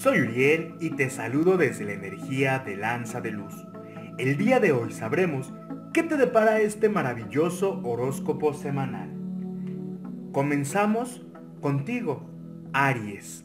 Soy Uriel y te saludo desde la energía de Lanza de Luz. El día de hoy sabremos qué te depara este maravilloso horóscopo semanal. Comenzamos contigo, Aries.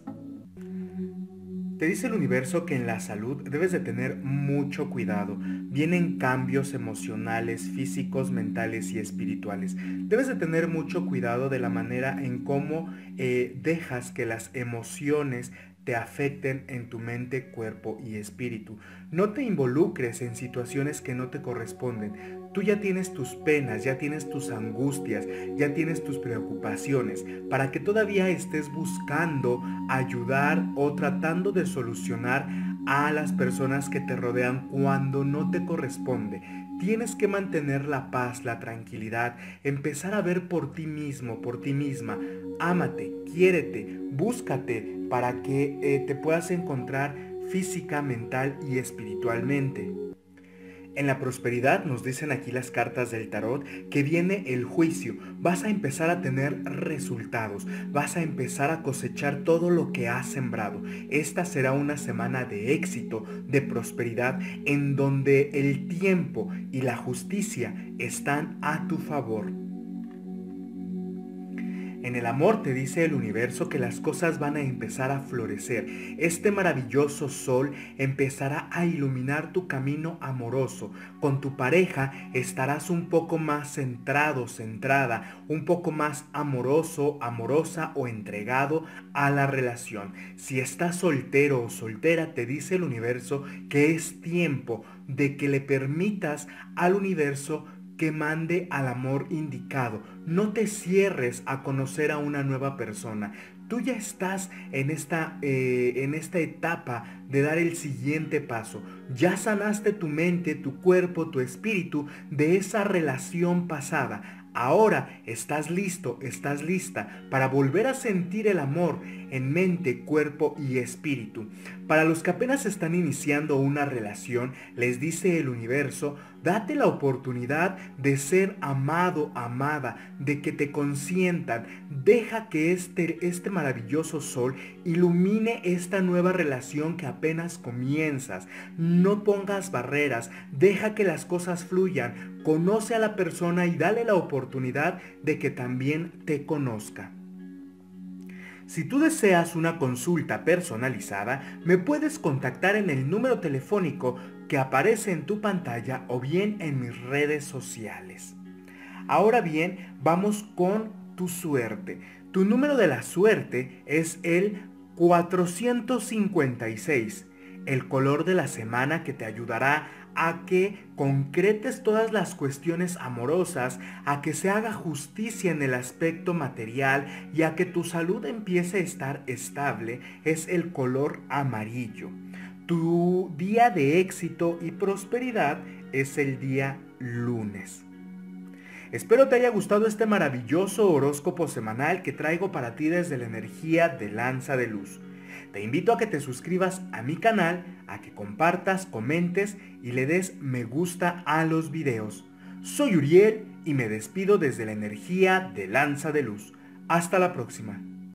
Te dice el universo que en la salud debes de tener mucho cuidado. Vienen cambios emocionales, físicos, mentales y espirituales. Debes de tener mucho cuidado de la manera en cómo dejas que las emociones te afecten en tu mente, cuerpo y espíritu. No te involucres en situaciones que no te corresponden. Tú ya tienes tus penas, ya tienes tus angustias, ya tienes tus preocupaciones, para que todavía estés buscando ayudar o tratando de solucionar a las personas que te rodean cuando no te corresponde. Tienes que mantener la paz, la tranquilidad, empezar a ver por ti mismo, por ti misma. Ámate, quiérete, búscate para que te puedas encontrar física, mental y espiritualmente. En la prosperidad nos dicen aquí las cartas del tarot que viene el juicio. Vas a empezar a tener resultados, vas a empezar a cosechar todo lo que has sembrado. Esta será una semana de éxito, de prosperidad, en donde el tiempo y la justicia están a tu favor. En el amor te dice el universo que las cosas van a empezar a florecer. Este maravilloso sol empezará a iluminar tu camino amoroso. Con tu pareja estarás un poco más centrado, centrada, un poco más amoroso, amorosa o entregado a la relación. Si estás soltero o soltera, te dice el universo que es tiempo de que le permitas al universo que mande al amor indicado. No te cierres a conocer a una nueva persona. Tú ya estás en esta etapa de dar el siguiente paso. Ya sanaste tu mente, tu cuerpo, tu espíritu de esa relación pasada. Ahora estás listo, estás lista para volver a sentir el amor en mente, cuerpo y espíritu. Para los que apenas están iniciando una relación, les dice el universo, date la oportunidad de ser amado, amada, de que te consientan. Deja que este maravilloso sol ilumine esta nueva relación que apenas comienzas. No pongas barreras, deja que las cosas fluyan. Conoce a la persona y dale la oportunidad de que también te conozca. Si tú deseas una consulta personalizada, me puedes contactar en el número telefónico que aparece en tu pantalla o bien en mis redes sociales. Ahora bien, vamos con tu suerte. Tu número de la suerte es el 456. El color de la semana que te ayudará a que concretes todas las cuestiones amorosas, a que se haga justicia en el aspecto material y a que tu salud empiece a estar estable, es el color amarillo. Tu día de éxito y prosperidad es el día lunes. Espero te haya gustado este maravilloso horóscopo semanal que traigo para ti desde la energía de Lanza de Luz. Te invito a que te suscribas a mi canal, a que compartas, comentes y le des me gusta a los videos. Soy Uriel y me despido desde la energía de Lanza de Luz. Hasta la próxima.